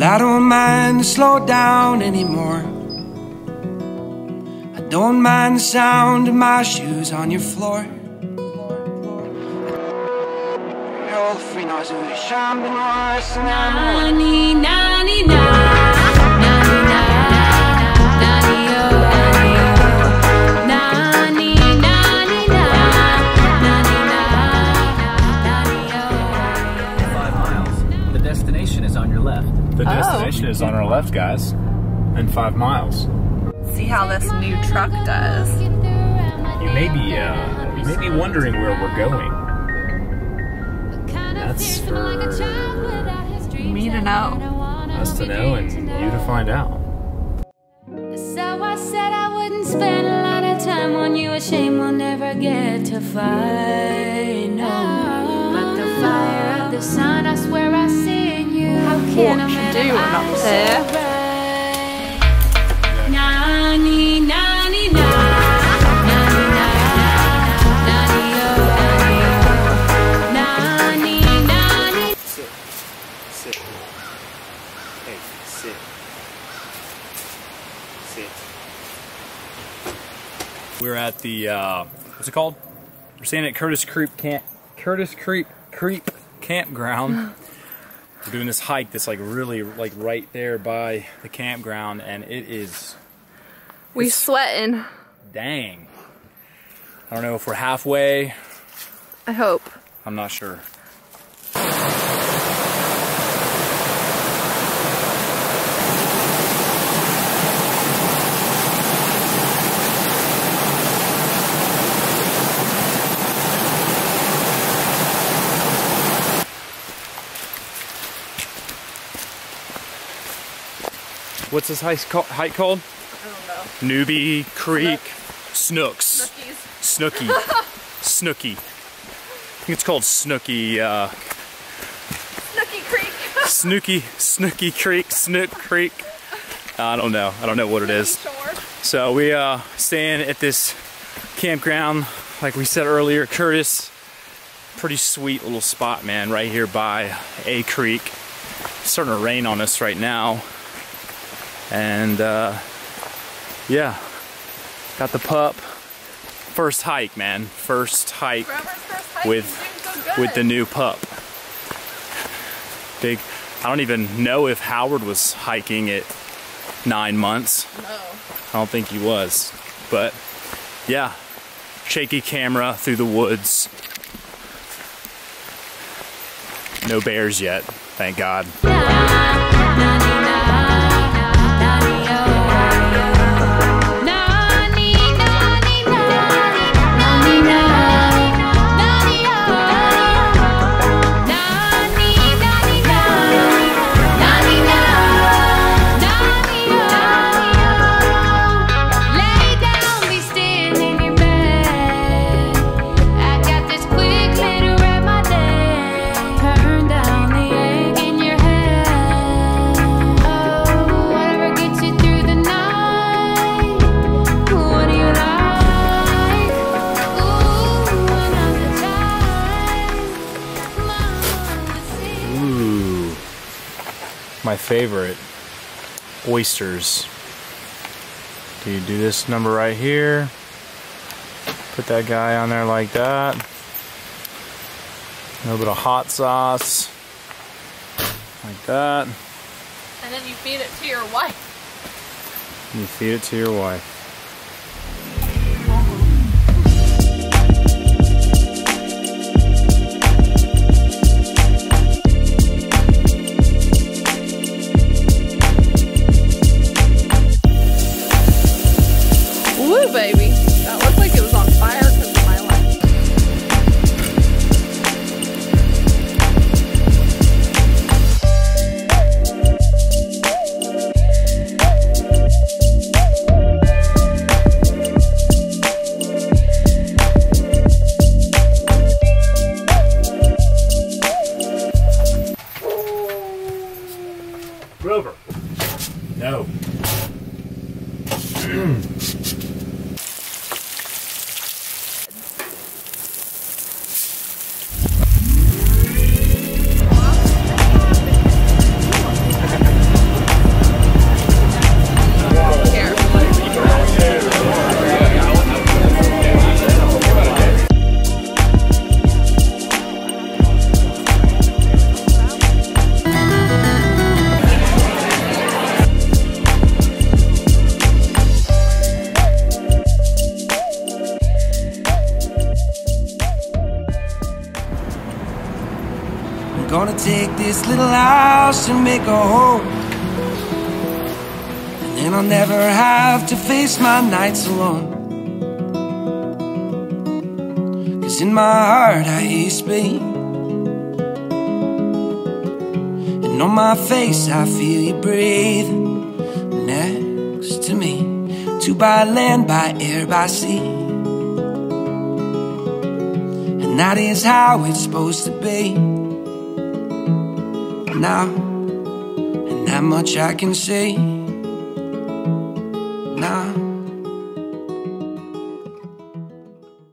Well, I don't mind to slow down anymore. I don't mind the sound of my shoes on your floor. Nani, nani, nani. The destination is on our left, guys, in 5 miles. See how this new truck does. You may be wondering where we're going. That's for me to know. Us to know and you to find out. So I said I wouldn't spend a lot of time on you. A shame we'll never get to find out. But the fire of the sun, I swear I see in you. How can I? Doing up there. Nani, nani, nani, nani, nani, nani. 6, 6, 8, 6, 6. We're at the what's it called? We're staying at Curtis Creek Campground. We're doing this hike that's like really like right there by the campground, and it is... We're sweating. Dang. I don't know if we're halfway. I hope. I'm not sure. What's this hike called? I don't know. Newbie Creek Snooks. Snookies. Snooky. I think it's called Snooky Creek. Snooky Creek. Snook Creek. I don't know. I don't know what it is. So we are staying at this campground, like we said earlier, Curtis. Pretty sweet little spot, man, right here by a creek. It's starting to rain on us right now. And yeah, got the pup. First hike, man. First hike with the new pup. Big. I don't even know if Howard was hiking at 9 months. No. I don't think he was. But yeah, shaky camera through the woods. No bears yet, thank God. My favorite, oysters. Do you do this number right here? Put that guy on there like that. A little bit of hot sauce, like that. And then you feed it to your wife. You feed it to your wife. Grover. No. take this little house and make a home, and then I'll never have to face my nights alone. 'Cause in my heart I ease pain, and on my face I feel you breathe next to me. Two by land, by air, by sea, that is how it's supposed to be. Now, and that much I can see. Now.